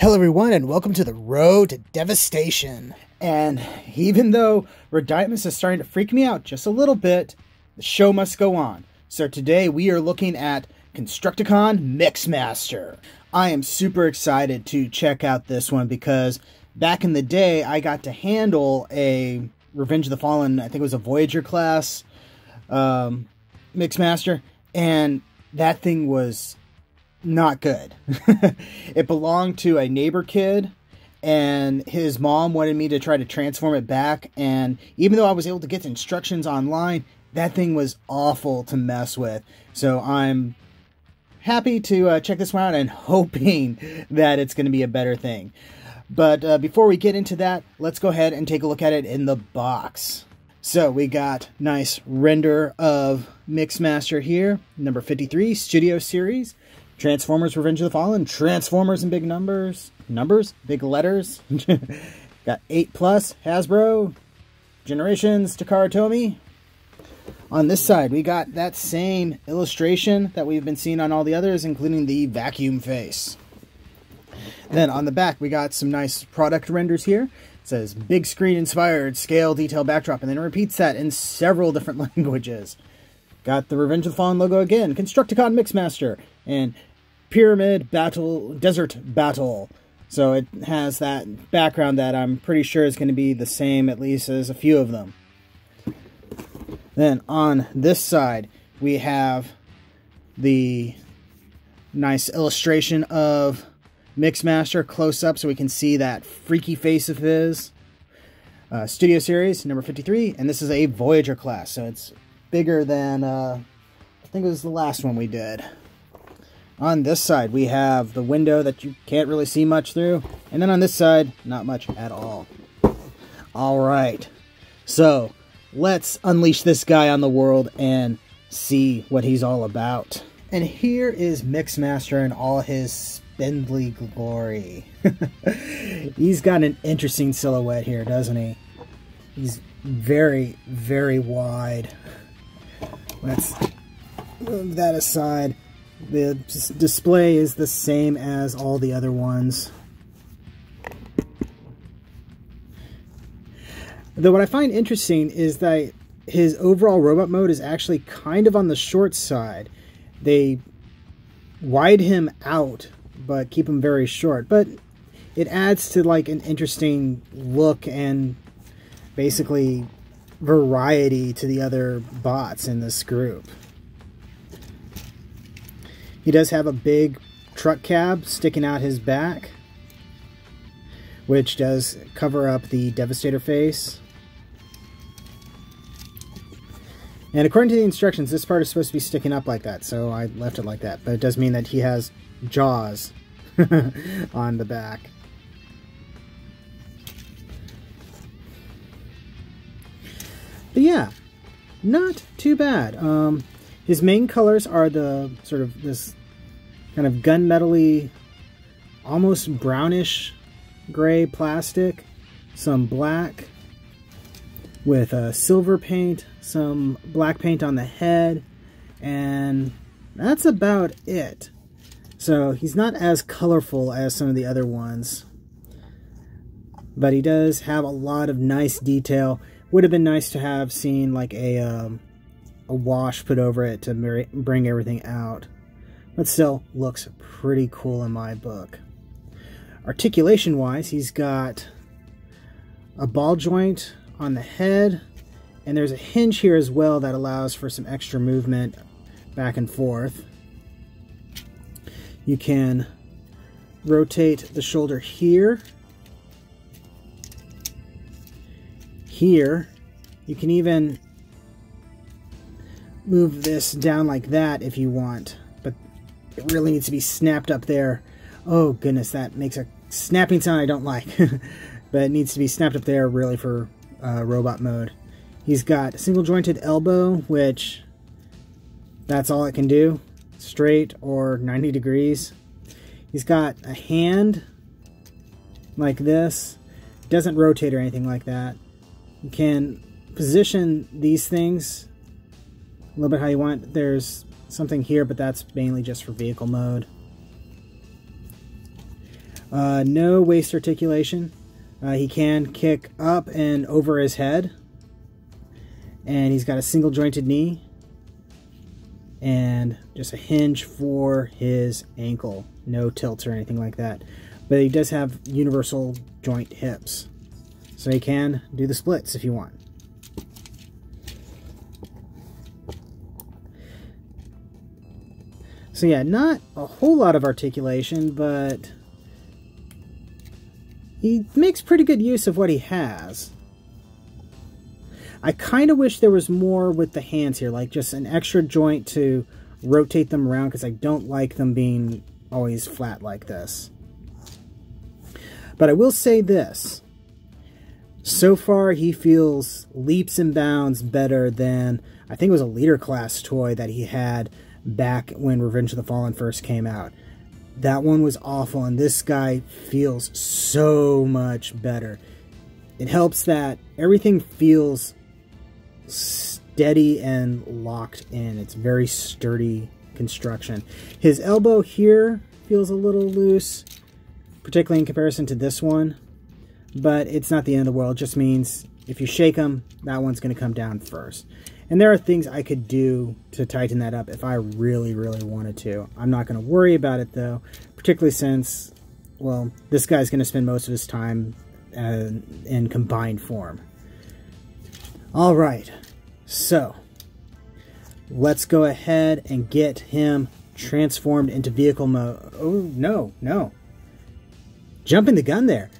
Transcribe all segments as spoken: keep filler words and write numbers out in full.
Hello everyone, and welcome to the Road to Devastation. And even though Rodimus is starting to freak me out just a little bit, the show must go on. So today we are looking at Constructicon Mixmaster. I am super excited to check out this one because back in the day I got to handle a Revenge of the Fallen, I think it was a Voyager class um, Mixmaster, and that thing was not good. It belonged to a neighbor kid, and his mom wanted me to try to transform it back, and even though I was able to get the instructions online, that thing was awful to mess with. So I'm happy to uh, check this one out and hoping that it's going to be a better thing. But uh, before we get into that, let's go ahead and take a look at it in the box. So we got nice render of Mixmaster here, number fifty-three, Studio Series. Transformers, Revenge of the Fallen, Transformers in big numbers, numbers, big letters. Got eight plus, Hasbro, Generations, Takara Tomy. On this side, we got that same illustration that we've been seeing on all the others, including the vacuum face. Then on the back, we got some nice product renders here. It says, big screen inspired, scale, detail, backdrop, and then it repeats that in several different languages. Got the Revenge of the Fallen logo again, Constructicon Mixmaster, and Pyramid Battle, Desert Battle. So it has that background that I'm pretty sure is going to be the same, at least as a few of them. Then on this side, we have the nice illustration of Mixmaster close up, so we can see that freaky face of his. Uh, Studio Series, number fifty-three, and this is a Voyager class, so it's bigger than, uh, I think it was the last one we did. On this side, we have the window that you can't really see much through. And then on this side, not much at all. All right. So, let's unleash this guy on the world and see what he's all about. And here is Mixmaster in all his spindly glory. He's got an interesting silhouette here, doesn't he? He's very, very wide. Let's move that aside. The display is the same as all the other ones. Though what I find interesting is that his overall robot mode is actually kind of on the short side. They wide him out, but keep him very short. But it adds to like an interesting look and basically variety to the other bots in this group. He does have a big truck cab sticking out his back, which does cover up the Devastator face. And according to the instructions, this part is supposed to be sticking up like that, so I left it like that. But it does mean that he has jaws on the back. But yeah, not too bad. Um, his main colors are the sort of this kind of gunmetal-y, almost brownish gray plastic, some black with a silver paint, some black paint on the head, and that's about it. So he's not as colorful as some of the other ones, but he does have a lot of nice detail. Would have been nice to have seen like a, um, a wash put over it to bring everything out. But still, looks pretty cool in my book. Articulation-wise, he's got a ball joint on the head, and there's a hinge here as well that allows for some extra movement back and forth. You can rotate the shoulder here. Here, you can even move this down like that if you want, but it really needs to be snapped up there. Oh goodness, that makes a snapping sound I don't like. But it needs to be snapped up there really for uh, robot mode. He's got a single jointed elbow, which that's all it can do, straight or ninety degrees. He's got a hand like this, doesn't rotate or anything like that. You can position these things a little bit how you want. There's something here, but that's mainly just for vehicle mode. Uh, no waist articulation. Uh, he can kick up and over his head. And he's got a single jointed knee. And just a hinge for his ankle. No tilts or anything like that. But he does have universal joint hips. So he can do the splits if you want. So yeah, not a whole lot of articulation, but he makes pretty good use of what he has. I kind of wish there was more with the hands here, like just an extra joint to rotate them around, because I don't like them being always flat like this. But I will say this. So far, he feels leaps and bounds better than, I think it was a leader class toy that he had back when Revenge of the Fallen first came out. That one was awful, and this guy feels so much better. It helps that everything feels steady and locked in. It's very sturdy construction. His elbow here feels a little loose, particularly in comparison to this one. But it's not the end of the world. It just means if you shake him, that one's going to come down first. And there are things I could do to tighten that up if I really, really wanted to. I'm not going to worry about it, though, particularly since, well, this guy's going to spend most of his time uh, in combined form. All right, so let's go ahead and get him transformed into vehicle mode. Oh, no, no. Jumping the gun there.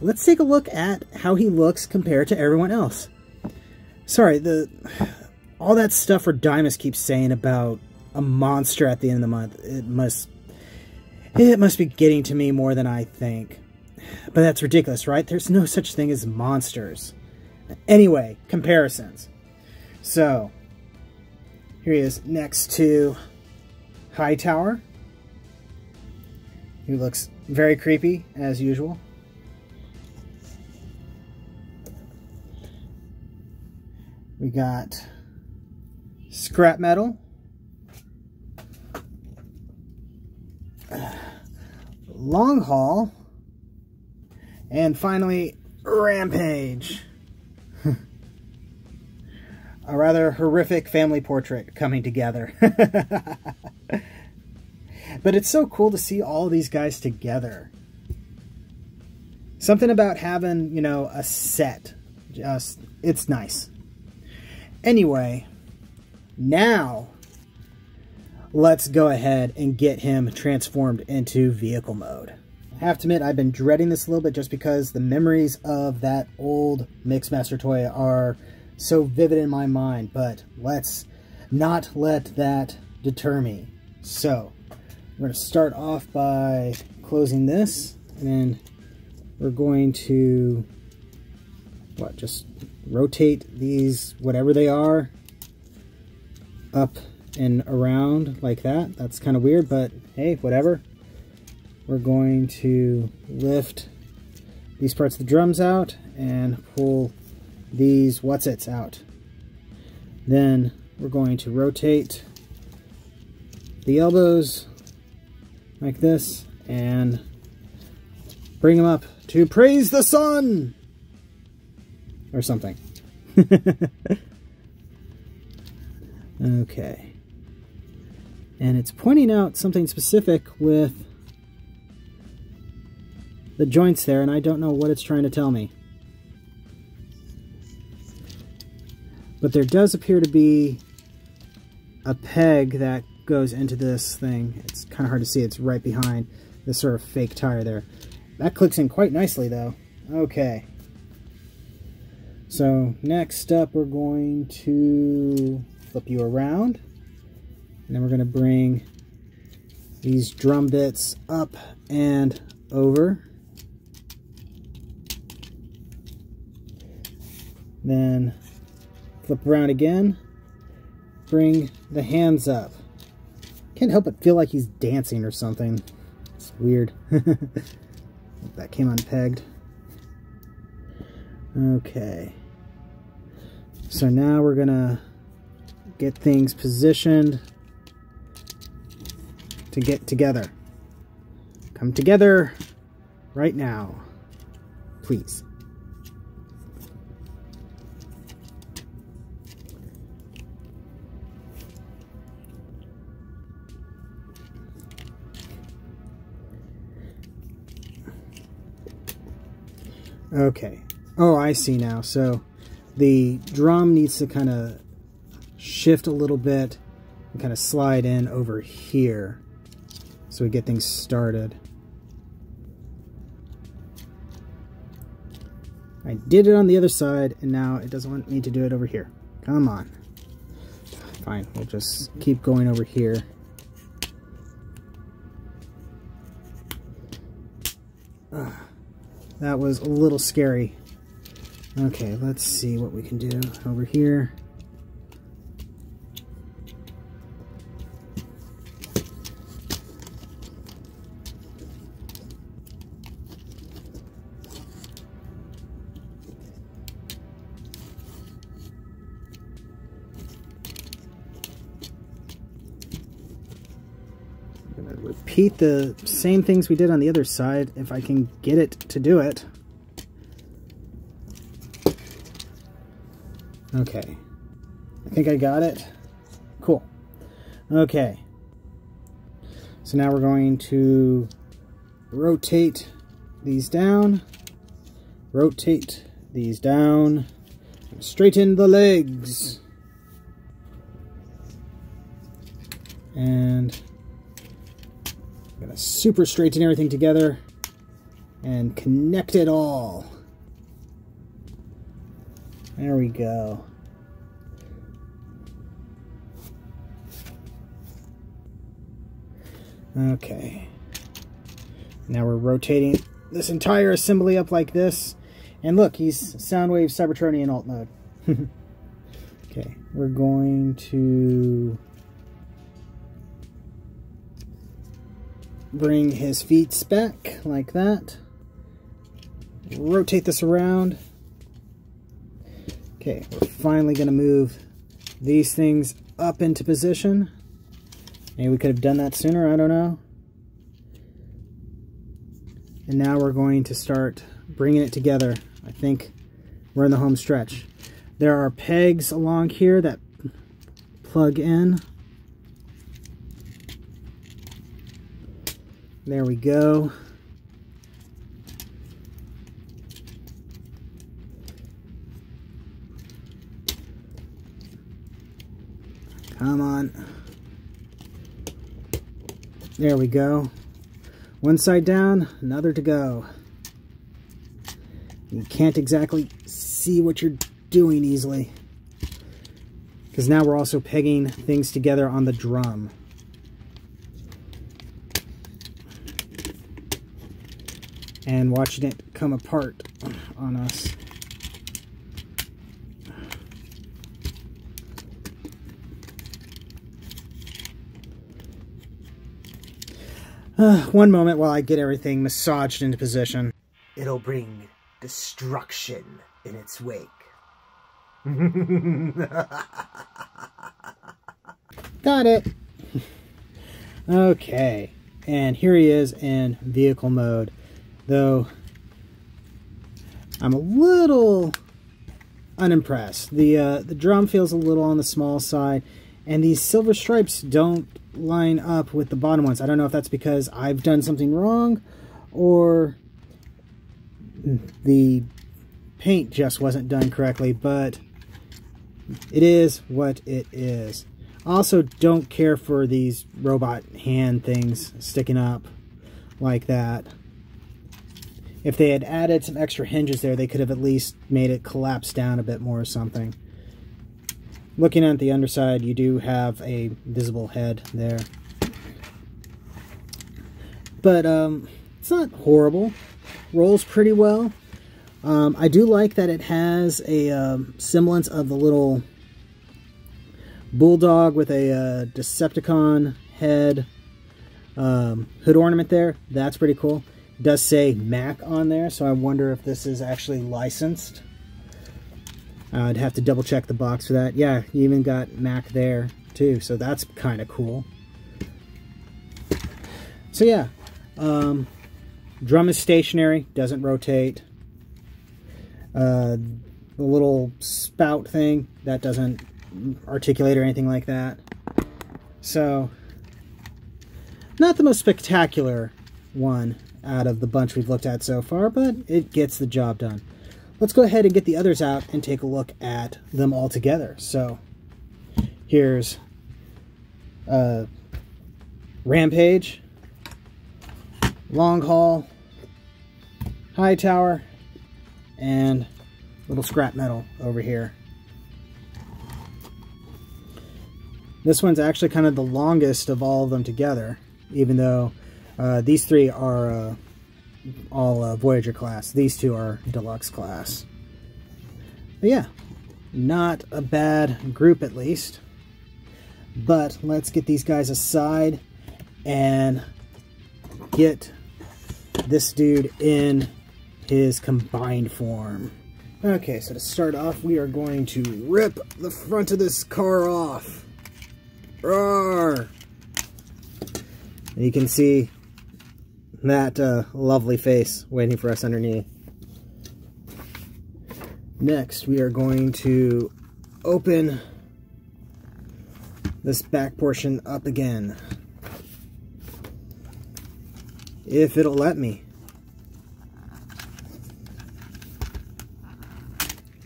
Let's take a look at how he looks compared to everyone else. Sorry, the all that stuff Rodimus keeps saying about a monster at the end of the month, it must it must be getting to me more than I think. But that's ridiculous, right? There's no such thing as monsters. Anyway, comparisons. So, here he is next to Hightower. He looks very creepy, as usual. We got Scrap Metal. Long Haul. And finally, Rampage. A rather horrific family portrait coming together. But it's so cool to see all these guys together. Something about having, you know, a set. Just, it's nice. Anyway, now let's go ahead and get him transformed into vehicle mode. I have to admit, I've been dreading this a little bit just because the memories of that old Mixmaster toy are so vivid in my mind, but let's not let that deter me. So, we're going to start off by closing this, and then we're going to, what, just rotate these, whatever they are, up and around like that. That's kind of weird, but hey, whatever. We're going to lift these parts of the drums out and pull these whatsits out. Then we're going to rotate the elbows like this and bring them up to praise the sun! Or something. Okay. And it's pointing out something specific with the joints there, and I don't know what it's trying to tell me. But there does appear to be a peg that goes into this thing. It's kind of hard to see. It's right behind this sort of fake tire there. That clicks in quite nicely, though. Okay. So next up, we're going to flip you around, and then we're going to bring these drum bits up and over. Then flip around again, bring the hands up. Can't help but feel like he's dancing or something. It's weird. That came unpegged. Okay. So now we're gonna get things positioned to get together. Come together, right now, please. Okay. Oh, I see now. So the drum needs to kind of shift a little bit and kind of slide in over here so we get things started. I did it on the other side, and now it doesn't want me to do it over here. Come on. Fine, we'll just keep going over here. Ugh. That was a little scary. Okay, let's see what we can do over here. Repeat the same things we did on the other side if I can get it to do it. Okay. I think I got it. Cool. Okay. So now we're going to rotate these down. Rotate these down. Straighten the legs. And gonna super straighten everything together and connect it all. There we go. Okay. Now we're rotating this entire assembly up like this. And look, he's Soundwave Cybertronian alt mode. Okay, we're going to bring his feet back like that. Rotate this around. Okay, we're finally going to move these things up into position. Maybe we could have done that sooner, I don't know. And now we're going to start bringing it together. I think we're in the home stretch. There are pegs along here that plug in. There we go. Come on. There we go. One side down, another to go. You can't exactly see what you're doing easily, because now we're also pegging things together on the drum. And watching it come apart on us. Uh, one moment while I get everything massaged into position. It'll bring destruction in its wake. Got it. Okay. And here he is in vehicle mode. Though, I'm a little unimpressed. The uh, the drum feels a little on the small side, and these silver stripes don't line up with the bottom ones. I don't know if that's because I've done something wrong, or the paint just wasn't done correctly, but it is what it is. Also, don't care for these robot hand things sticking up like that. If they had added some extra hinges there, they could have at least made it collapse down a bit more or something. Looking at the underside, you do have a visible head there. But um, it's not horrible. Rolls pretty well. Um, I do like that it has a um, semblance of the little bulldog with a uh, Decepticon head um, hood ornament there. That's pretty cool. Does say Mac on there, so I wonder if this is actually licensed. Uh, I'd have to double check the box for that. Yeah, you even got Mac there too, so that's kind of cool. So yeah, um, Drum is stationary, doesn't rotate. Uh, the little spout thing, that doesn't articulate or anything like that. So, not the most spectacular one out of the bunch we've looked at so far, but it gets the job done. Let's go ahead and get the others out and take a look at them all together. So, here's uh, Rampage, Long Haul, Hightower, and little Scrap Metal over here. This one's actually kind of the longest of all of them together, even though uh, these three are uh, all uh, Voyager class. These two are Deluxe class. But yeah, not a bad group at least. But let's get these guys aside and get this dude in his combined form. Okay, so to start off, we are going to rip the front of this car off. Roar! And you can see that uh, lovely face waiting for us underneath. Next, we are going to open this back portion up again. If it'll let me.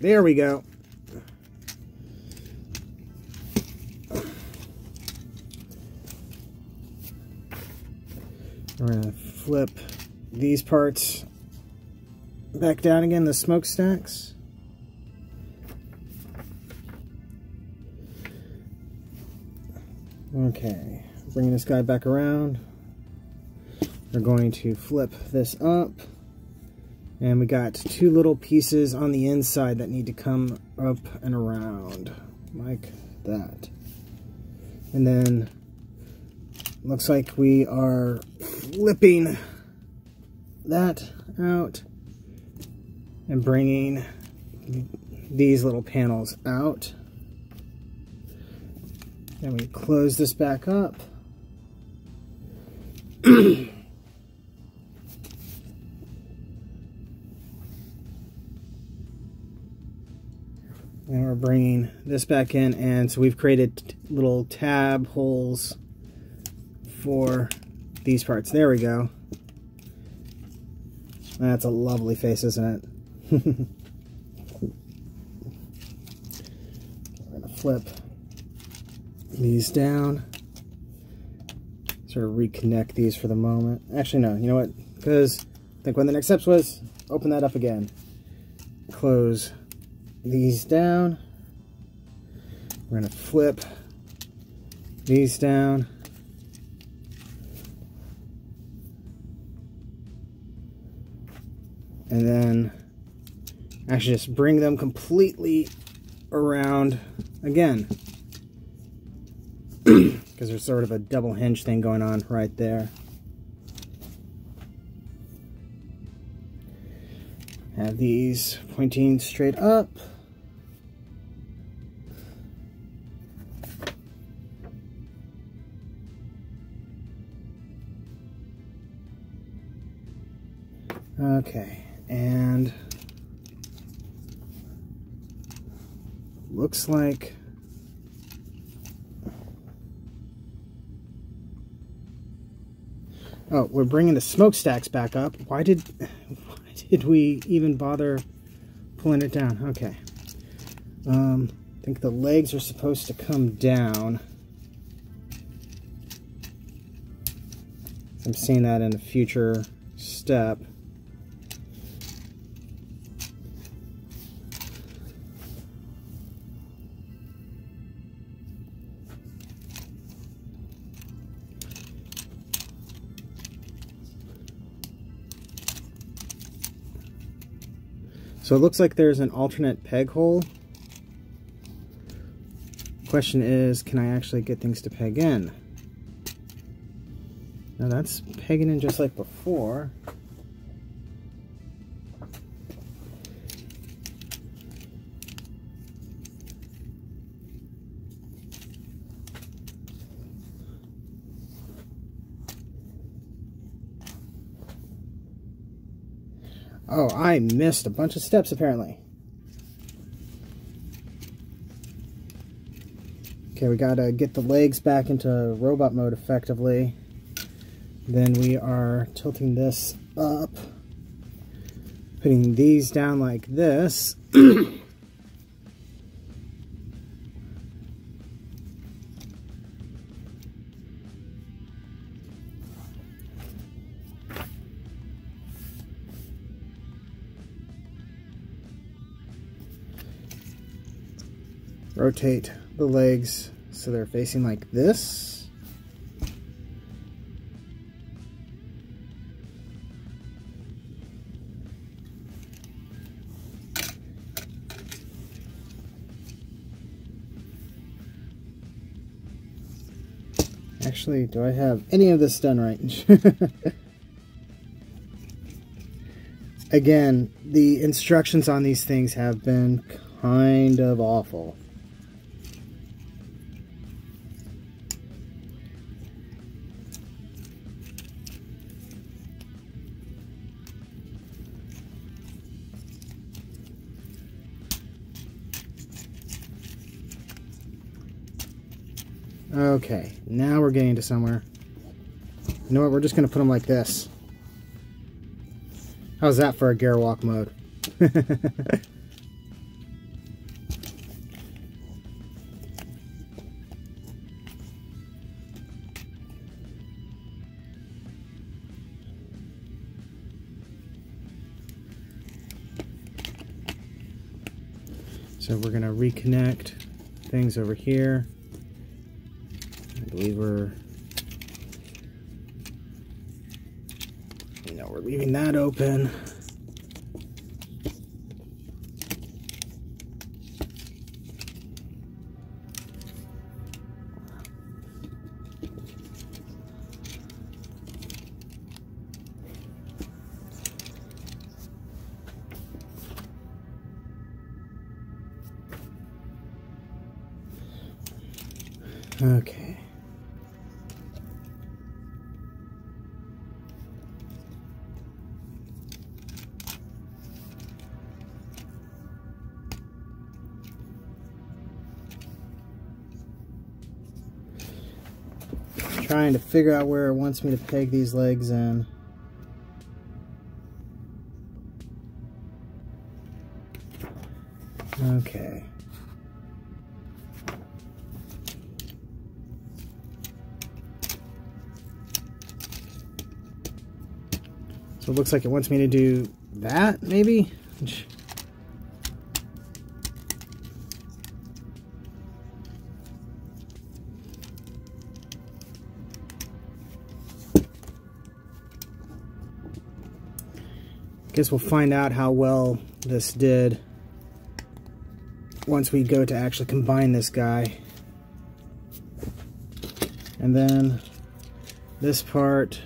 There we go. We're going to flip these parts back down again, the smokestacks. Okay, bringing this guy back around. We're going to flip this up. And we got two little pieces on the inside that need to come up and around, like that. And then, looks like we are flipping that out and bringing these little panels out. And we close this back up. And we're bringing this back in, and so we've created little tab holes for these parts. There we go. That's a lovely face, isn't it? We're gonna flip these down. Sort of reconnect these for the moment. Actually, no, you know what? Because I think one of the next steps was open that up again. Close these down. We're gonna flip these down. And then actually just bring them completely around again. Because there's sort of a double hinge thing going on right there. Have these pointing straight up. Okay. And looks like oh, we're bringing the smokestacks back up. Why did why did we even bother pulling it down? Okay, um, I think the legs are supposed to come down. I'm seeing that in a future step. So it looks like there's an alternate peg hole. Question is, can I actually get things to peg in? Now that's pegging in just like before. Oh, I missed a bunch of steps apparently. Okay, we gotta get the legs back into robot mode effectively. Then we are tilting this up, putting these down like this. Rotate the legs so they're facing like this. Actually, do I have any of this done right? Again, the instructions on these things have been kind of awful. Okay, now we're getting to somewhere. You know what, we're just going to put them like this. How's that for a gear walk mode? So we're going to reconnect things over here. Lever. You know, we're leaving that open. Okay. Trying to figure out where it wants me to peg these legs in. Okay. So it looks like it wants me to do that, maybe? Guess we'll find out how well this did once we go to actually combine this guy. And then this part,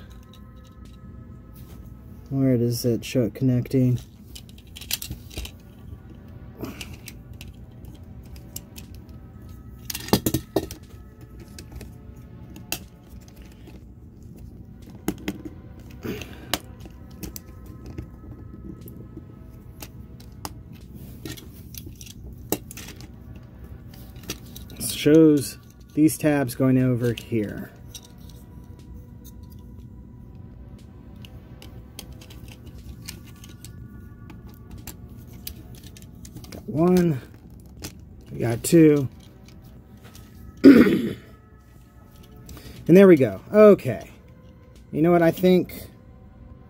where does it show it connecting? Shows these tabs going over here. Got one, we got two, and there we go. Okay, you know what, I think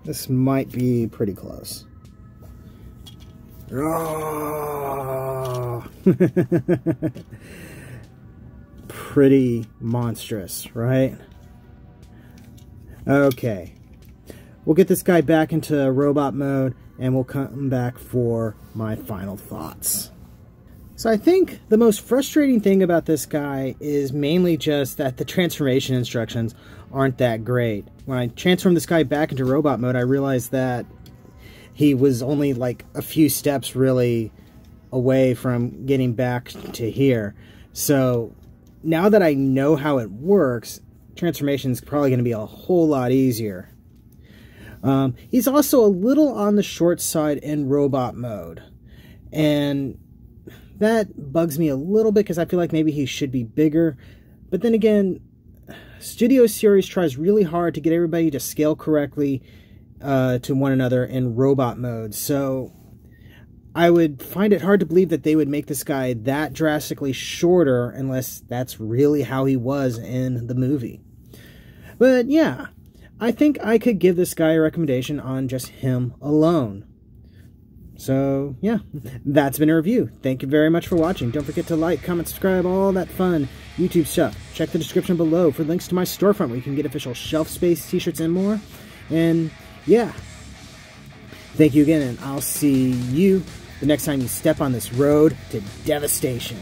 this might be pretty close. Oh. Pretty monstrous, right? Okay. We'll get this guy back into robot mode and we'll come back for my final thoughts. So I think the most frustrating thing about this guy is mainly just that the transformation instructions aren't that great. When I transformed this guy back into robot mode, I realized that he was only like a few steps really away from getting back to here. So now that I know how it works, transformation is probably going to be a whole lot easier. Um, he's also a little on the short side in robot mode, and that bugs me a little bit because I feel like maybe he should be bigger. But then again, Studio Series tries really hard to get everybody to scale correctly uh, to one another in robot mode, so I would find it hard to believe that they would make this guy that drastically shorter unless that's really how he was in the movie. But yeah, I think I could give this guy a recommendation on just him alone. So yeah, that's been a review. Thank you very much for watching. Don't forget to like, comment, subscribe, all that fun YouTube stuff. Check the description below for links to my storefront where you can get official shelf space, t-shirts, and more. And yeah, thank you again, and I'll see you the next time you step on this road to devastation.